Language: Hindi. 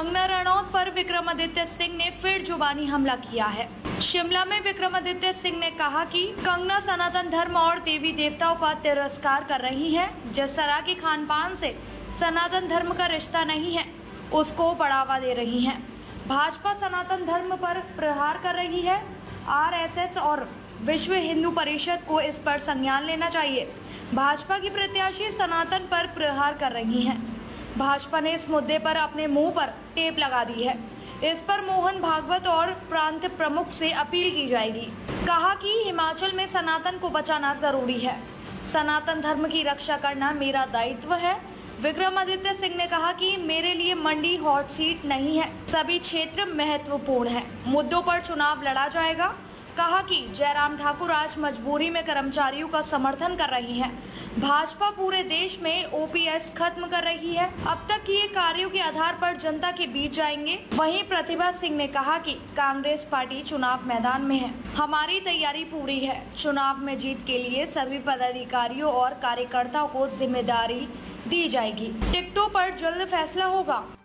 कंगना रणौत पर विक्रमादित्य सिंह ने फिर जुबानी हमला किया है। शिमला में विक्रमादित्य सिंह ने कहा कि कंगना सनातन धर्म और देवी देवताओं का तिरस्कार कर रही है। जिस तरह की खान पान से सनातन धर्म का रिश्ता नहीं है, उसको बढ़ावा दे रही है। भाजपा सनातन धर्म पर प्रहार कर रही है। आरएसएस और विश्व हिंदू परिषद को इस पर संज्ञान लेना चाहिए। भाजपा की प्रत्याशी सनातन पर प्रहार कर रही हैं। भाजपा ने इस मुद्दे पर अपने मुंह पर टेप लगा दी है। इस पर मोहन भागवत और प्रांत प्रमुख से अपील की जाएगी। कहा कि हिमाचल में सनातन को बचाना जरूरी है। सनातन धर्म की रक्षा करना मेरा दायित्व है। विक्रमादित्य सिंह ने कहा कि मेरे लिए मंडी हॉट सीट नहीं है, सभी क्षेत्र महत्वपूर्ण है। मुद्दों पर चुनाव लड़ा जाएगा। कहा कि जयराम ठाकुर आज मजबूरी में कर्मचारियों का समर्थन कर रही हैं। भाजपा पूरे देश में ओपीएस खत्म कर रही है। अब तक किए कार्यों के आधार पर जनता के बीच जाएंगे। वहीं प्रतिभा सिंह ने कहा कि कांग्रेस पार्टी चुनाव मैदान में है, हमारी तैयारी पूरी है। चुनाव में जीत के लिए सभी पदाधिकारियों और कार्यकर्ताओं को जिम्मेदारी दी जाएगी। टिकटों पर जल्द फैसला होगा।